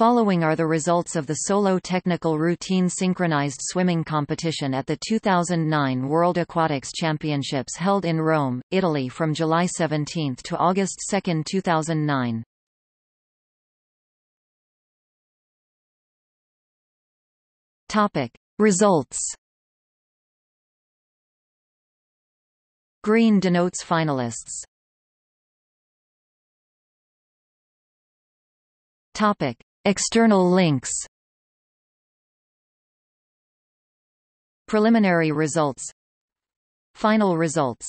Following are the results of the solo technical routine synchronized swimming competition at the 2009 World Aquatics Championships held in Rome, Italy from July 17 to August 2, 2009. Topic: Results. Green denotes finalists. Topic: External links. Preliminary results. Final results.